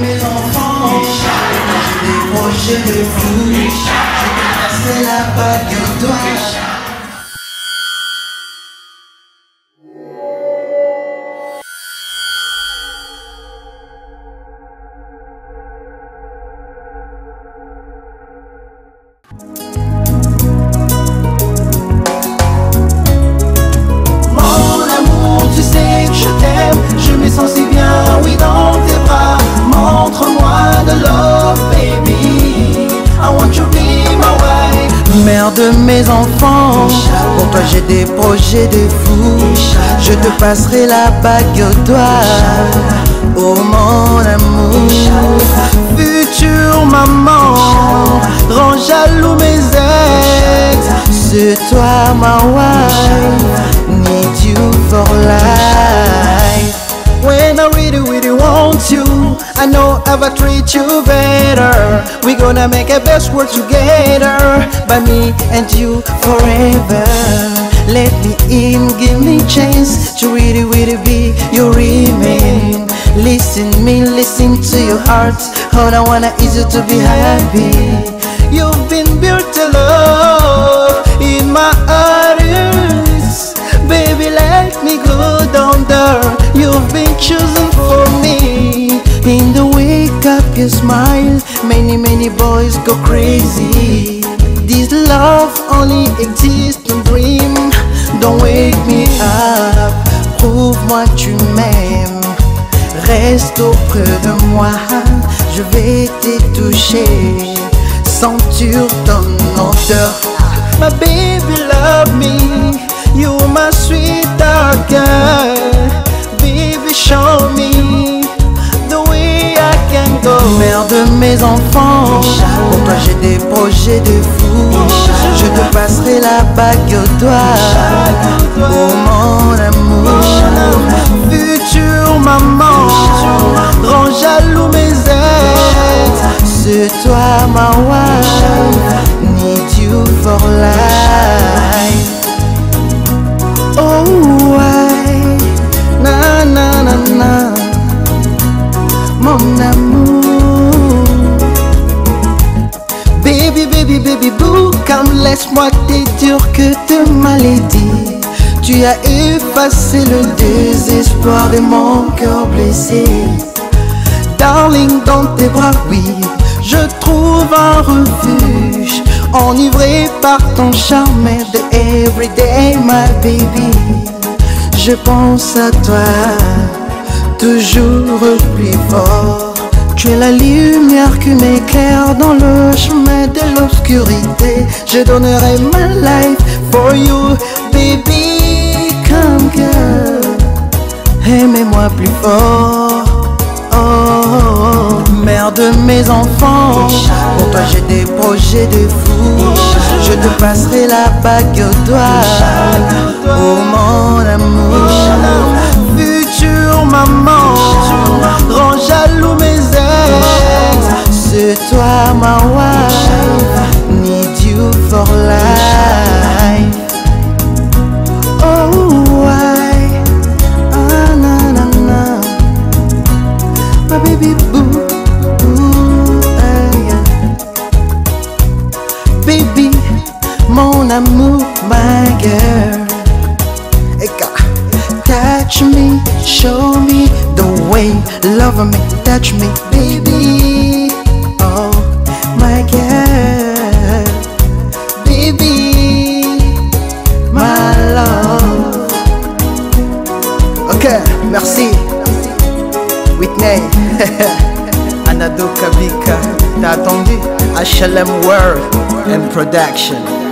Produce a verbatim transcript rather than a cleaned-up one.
mes enfants. Je décrochais de vous. Je vais casser la bagarre toi. Mère de mes enfants, pour toi j'ai des projets de fou. Je te passerai la bague au doigt. Oh mon amour, future maman, rends jaloux mes ex. C'est toi ma wife, need you for life. When I really really want you, I know I will treat you better. We gonna make a best world together, by me and you forever. Let me in, give me chance to really really be your remain. Listen me, listen to your heart. All I wanna is you to be happy. You've been built to love in my arms. Baby let me go down there. You've been chosen for me. In the wake up you smile, many many boys go crazy. This love only exists in dream. Don't wake me up, prouve-moi tu m'aimes. Reste auprès de moi, je vais te toucher. Sentir ton odeur. My baby love me, you my sweet girl. Show me the way I can go. Mère de mes enfants, pour toi j'ai des projets de fou. Je te passerai la bague au doigt. Oh mon amour, future maman, rends jaloux mes ailes. C'est toi ma wife, need you for life. Oh why, na na mon amour. Baby, baby, baby, boo, comme laisse-moi déduire que te malédis. Tu as effacé le désespoir de mon cœur blessé. Darling, dans tes bras, oui, je trouve un refuge. Enivré par ton charme de everyday, my baby. Je pense à toi toujours plus fort. Tu es la lumière qui m'éclaire dans le chemin de l'obscurité. Je donnerai ma life for you, baby. Come girl, aimez-moi plus fort. Oh, oh, oh. Mère de mes enfants, pour toi j'ai des projets de fou. Je te passerai la bague au doigt. Oh mon amour, maman, rends jaloux mes ex. C'est toi ma wife, need you for life. Oh why, ah na na na, my baby boo, boo ah, yeah. Baby, mon amour, my girl. Touch me, show me the way, love me, touch me, baby. Oh my girl, baby, my love. Ok, merci. Whitney, Anado Kabika, t'as attendu? H L M World and Production.